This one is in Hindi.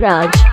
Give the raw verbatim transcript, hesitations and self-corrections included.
युवराज।